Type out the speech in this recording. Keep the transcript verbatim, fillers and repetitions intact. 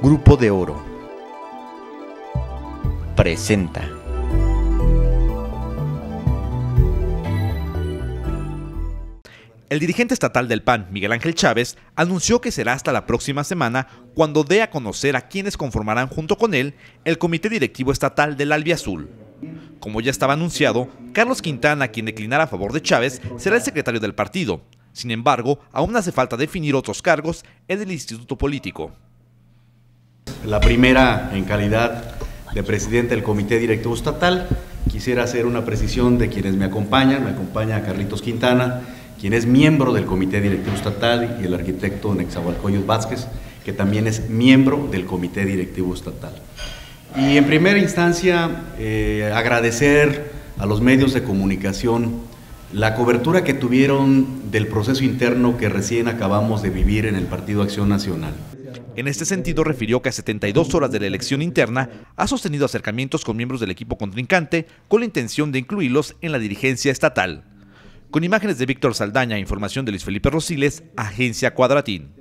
Grupo de Oro presenta El dirigente estatal del P A N, Miguel Ángel Chávez, anunció que será hasta la próxima semana cuando dé a conocer a quienes conformarán junto con él el Comité Directivo Estatal del Albiazul. Como ya estaba anunciado, Carlos Quintana, quien declinara a favor de Chávez, será el secretario del partido. Sin embargo, aún hace falta definir otros cargos en el Instituto Político. La primera, en calidad de presidente del Comité Directivo Estatal, quisiera hacer una precisión de quienes me acompañan. Me acompaña Carlitos Quintana, quien es miembro del Comité Directivo Estatal, y el arquitecto Nexahualcóyotl Vázquez, que también es miembro del Comité Directivo Estatal. Y en primera instancia, eh, agradecer a los medios de comunicación la cobertura que tuvieron del proceso interno que recién acabamos de vivir en el Partido Acción Nacional. En este sentido, refirió que a setenta y dos horas de la elección interna ha sostenido acercamientos con miembros del equipo contrincante con la intención de incluirlos en la dirigencia estatal. Con imágenes de Víctor Saldaña e información de Luis Felipe Rosiles, Agencia Cuadratín.